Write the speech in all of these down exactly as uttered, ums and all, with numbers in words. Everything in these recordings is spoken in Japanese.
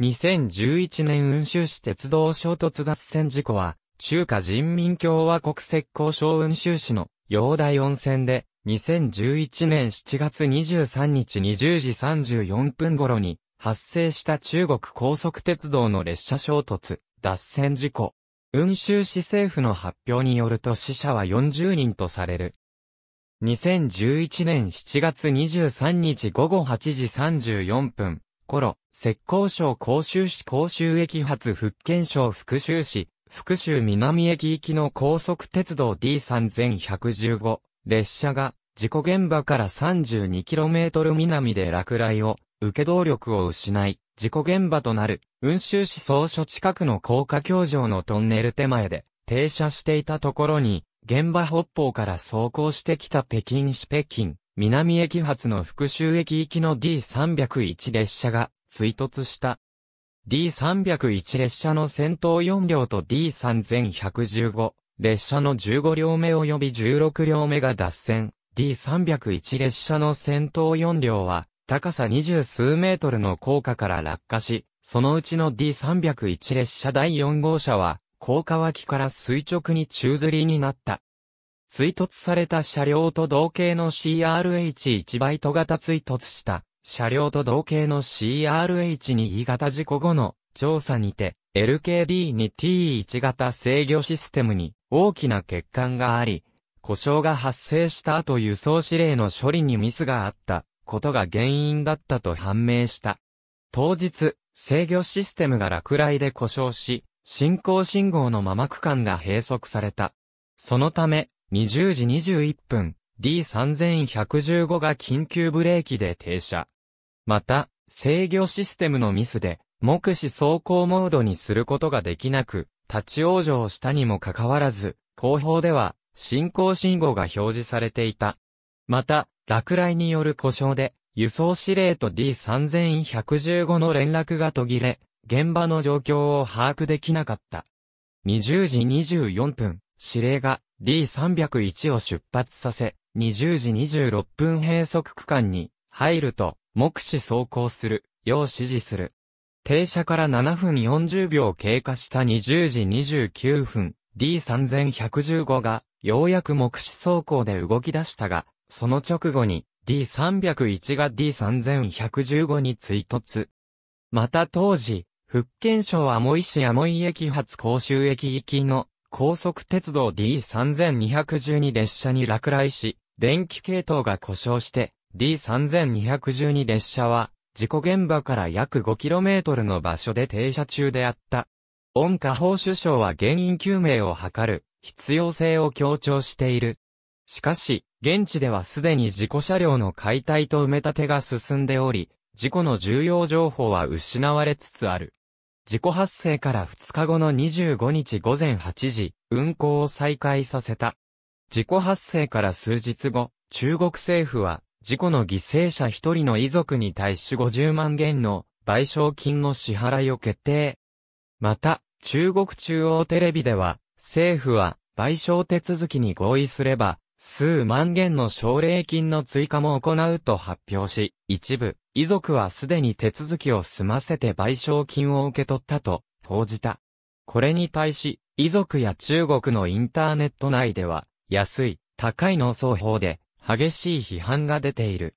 にせんじゅういちねん雲州市鉄道衝突脱線事故は、中華人民共和国浙江省雲州市の陽台温泉で、にせんじゅういちねんしちがつにじゅうさんにちにじゅうじさんじゅうよんぷん頃に発生した中国高速鉄道の列車衝突、脱線事故。雲州市政府の発表によると死者はよんじゅうにんとされる。にせんじゅういちねんしちがつにじゅうさんにちごごはちじさんじゅうよんぷん頃、浙江省杭州市杭州駅発福建省福州市、福州南駅行きの高速鉄道 ディーさんいちいちご 列車が事故現場から さんじゅうにキロメートル 南で落雷を受け動力を失い、事故現場となる雲州市総所近くの高架橋上のトンネル手前で停車していたところに、現場北方から走行してきた北京市北京南駅発の福州駅行きの ディーさんまるいち 列車が追突した。ディーさんまるいち 列車の先頭よんりょうと ディーさんいちいちご 列車のじゅうごりょうめ及びじゅうろくりょうめが脱線。ディーさんまるいち 列車の先頭よんりょうは高さにじゅうすうメートルの高架から落下し、そのうちの ディーさんまるいち 列車だいよんごうしゃは高架脇から垂直に宙吊りになった。追突された車両と同型の シーアールエイチいち バイト型追突した。車両と同型の シーアールエイチに 型事故後の調査にて エルケーディーにティーワン 型制御システムに大きな欠陥があり、故障が発生した後輸送指令の処理にミスがあったことが原因だったと判明した。当日、制御システムが落雷で故障し、進行信号のまま区間が閉塞された。そのため、にじゅうじにじゅういっぷん、ディーさんいちいちご が緊急ブレーキで停車。また、制御システムのミスで、目視走行モードにすることができなく、立ち往生したにもかかわらず、後方では、進行信号が表示されていた。また、落雷による故障で、輸送指令と ディーさんいちいちご の連絡が途切れ、現場の状況を把握できなかった。にじゅうじにじゅうよんぷん、指令が ディーさんまるいち を出発させ、にじゅうじにじゅうろっぷん閉塞区間に入ると、目視走行するよう指示する。停車からななふんよんじゅうびょう経過したにじゅうじにじゅうきゅうふん、ディーさんいちいちご がようやく目視走行で動き出したが、その直後に ディーさんまるいち が ディーさんいちいちご に追突。また当時、福建省アモイ市アモイ駅発杭州駅行きの高速鉄道 ディーさんにいちに 列車に落雷し、電気系統が故障して、ディーさんにいちに 列車は、事故現場から約 ごキロメートル の場所で停車中であった。温家宝首相は原因究明を図る、必要性を強調している。しかし、現地ではすでに事故車両の解体と埋め立てが進んでおり、事故の重要情報は失われつつある。事故発生からふつかごのにじゅうごにちごぜんはちじ、運行を再開させた。事故発生から数日後、中国政府は、事故の犠牲者ひとりの遺族に対しごじゅうまんげんの賠償金の支払いを決定。また、中国中央テレビでは、政府は賠償手続きに合意すれば、数万元の奨励金の追加も行うと発表し、一部、遺族はすでに手続きを済ませて賠償金を受け取ったと報じた。これに対し、遺族や中国のインターネット内では、安い、高いの双方で、激しい批判が出ている。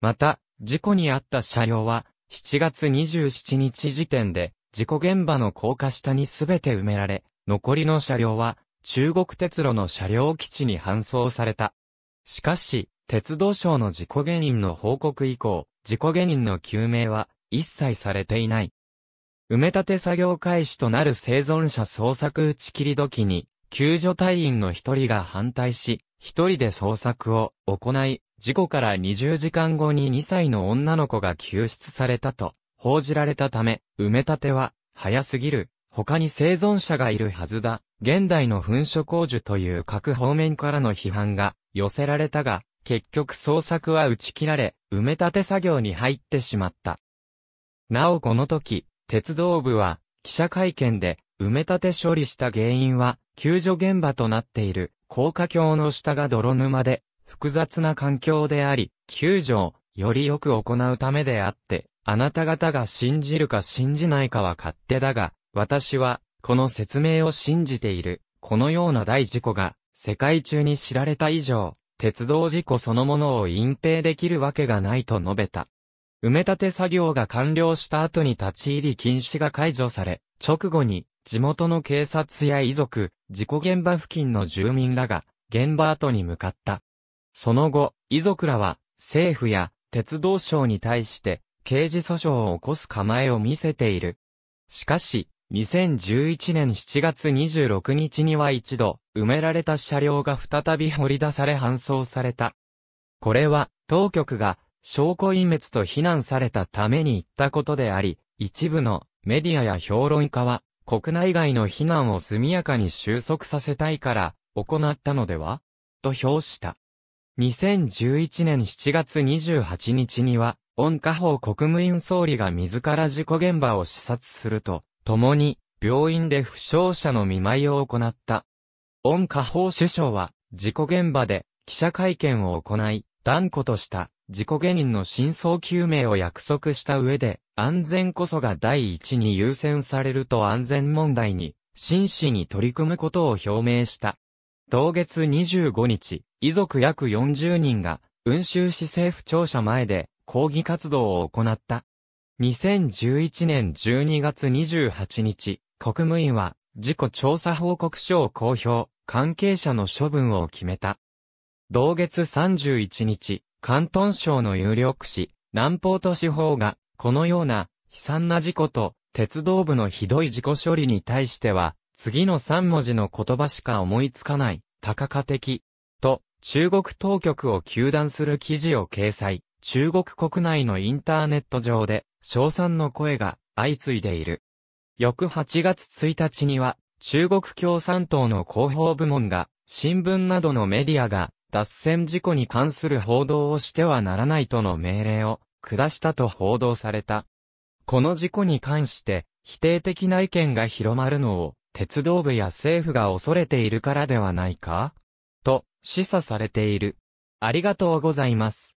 また、事故に遭った車両は、しちがつにじゅうしちにち時点で、事故現場の高架下にすべて埋められ、残りの車両は、中国鉄路の車両基地に搬送された。しかし、鉄道省の事故原因の報告以降、事故原因の究明は、一切されていない。埋め立て作業開始となる生存者捜索打ち切り時に、救助隊員の一人が反対し、一人で捜索を行い、事故からにじゅうじかんごににさいの女の子が救出されたと報じられたため、埋め立ては早すぎる。他に生存者がいるはずだ。現代の噴所工事という各方面からの批判が寄せられたが、結局捜索は打ち切られ、埋め立て作業に入ってしまった。なおこの時、鉄道部は記者会見で埋め立て処理した原因は救助現場となっている。高架橋の下が泥沼で複雑な環境であり、救助をよりよく行うためであって、あなた方が信じるか信じないかは勝手だが、私は、この説明を信じている。このような大事故が、世界中に知られた以上、鉄道事故そのものを隠蔽できるわけがないと述べた。埋め立て作業が完了した後に立ち入り禁止が解除され、直後に、地元の警察や遺族、事故現場付近の住民らが、現場跡に向かった。その後、遺族らは、政府や、鉄道省に対して、刑事訴訟を起こす構えを見せている。しかし、にせんじゅういちねんしちがつにじゅうろくにちには一度、埋められた車両が再び掘り出され搬送された。これは、当局が、証拠隠滅と非難されたために言ったことであり、一部のメディアや評論家は、国内外の非難を速やかに収束させたいから、行ったのでは?と評した。にせんじゅういちねんしちがつにじゅうはちにちには、温家宝国務院総理が自ら事故現場を視察すると、共に、病院で負傷者の見舞いを行った。温家宝首相は、事故現場で、記者会見を行い、断固とした、事故原因の真相究明を約束した上で、安全こそが第一に優先されると安全問題に、真摯に取り組むことを表明した。同月にじゅうごにち、遺族約よんじゅうにんが、温州市政府庁舎前で抗議活動を行った。にせんじゅういちねんじゅうにがつにじゅうはちにち、国務院は、事故調査報告書を公表、関係者の処分を決めた。同月さんじゅういちにち、広東省の有力紙、南方都市報が、このような、悲惨な事故と、鉄道部のひどい事故処理に対しては、次のさんもじの言葉しか思いつかない、多角化的、と、中国当局を糾弾する記事を掲載、中国国内のインターネット上で、称賛の声が相次いでいる。翌はちがつついたちには、中国共産党の広報部門が、新聞などのメディアが、脱線事故に関する報道をしてはならないとの命令を、下したと報道された。この事故に関して、否定的な意見が広まるのを、鉄道部や政府が恐れているからではないか?と示唆されている。ありがとうございます。